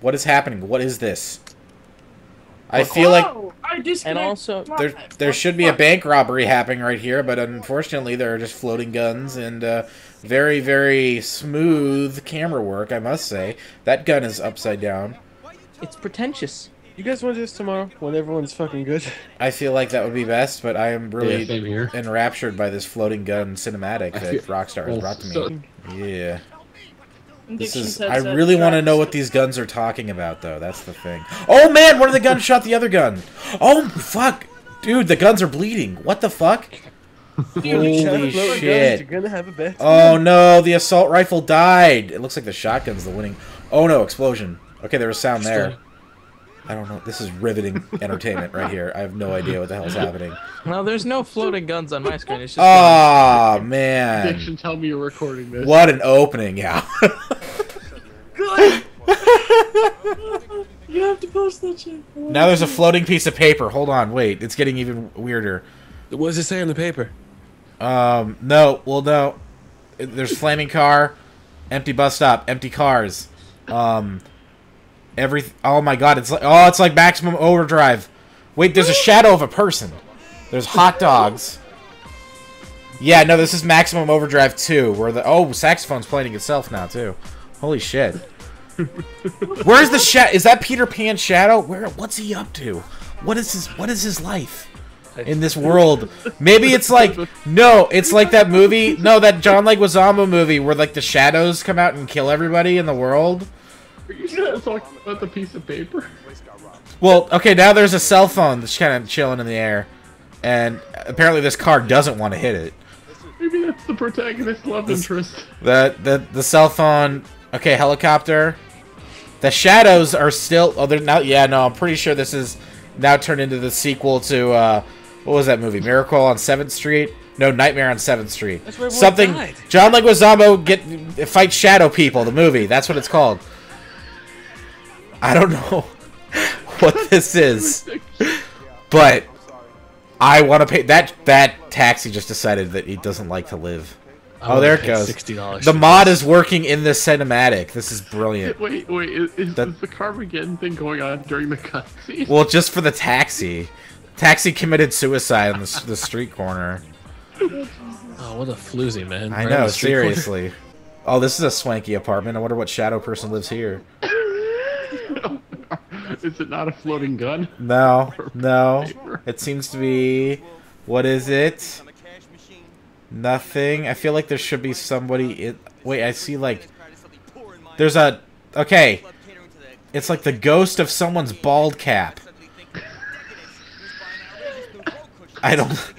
What is happening? What is this? I feel like... And also, there should be a bank robbery happening right here, but unfortunately there are just floating guns and very, very smooth camera work, I must say. That gun is upside down. It's pretentious. You guys want to do this tomorrow when everyone's fucking good? I feel like that would be best, but I am really enraptured by this floating gun cinematic that Rockstar has brought to me. Yeah. This is, I really want to know what these guns are talking about, though. That's the thing. Oh, man! One of the guns shot the other gun! Oh, fuck! Dude, the guns are bleeding. What the fuck? Holy shit. Oh, no. The assault rifle died. It looks like the shotgun's the winning... Oh, no. Explosion. Okay, there was sound there. I don't know. This is riveting entertainment right here. I have no idea what the hell's happening. Well, there's no floating guns on my screen. It's just oh, man. Addiction, tell me you're recording this. What an opening, yeah. Good. You have to post that shit. Now there's a floating piece of paper. Hold on. Wait. It's getting even weirder. What does it say on the paper? No. Well, no. There's flaming car, empty bus stop, empty cars. Oh my god, it's like Maximum Overdrive. Wait, there's a shadow of a person. There's hot dogs. Yeah, no, this is Maximum Overdrive 2, where the saxophone's playing itself now too. Holy shit. Where's the is that Peter Pan's shadow? What's he up to? What is his life in this world? Maybe it's like it's like that movie, that John Leguizamo movie where like the shadows come out and kill everybody in the world. Are you not talking about the piece of paper? Well, okay, now there's a cell phone that's kind of chilling in the air. And apparently this car doesn't want to hit it. Maybe that's the protagonist's love interest. The cell phone... Okay, helicopter. The shadows are still... Oh, they're now... Yeah, no, I'm pretty sure this is now turned into the sequel to... what was that movie? Miracle on 7th Street? No, Nightmare on 7th Street. That's where something... Died. John Leguizamo fight shadow people, the movie. That's what it's called. I don't know what this is, but I want to pay. That taxi just decided that he doesn't like to live. Oh, there it goes. $60. The mod is working in this cinematic. This is brilliant. Wait, is the Carmageddon thing going on during the cutscene? Well, just for the taxi. Taxi committed suicide on the street corner. Oh, what a floozy, man. I know, seriously. Oh, this is a swanky apartment. I wonder what shadow person lives here. Is it not a floating gun? No. It seems to be... What is it? Nothing. I feel like there should be somebody in... Wait, I see like... There's a... Okay. It's like the ghost of someone's bald cap. I don't...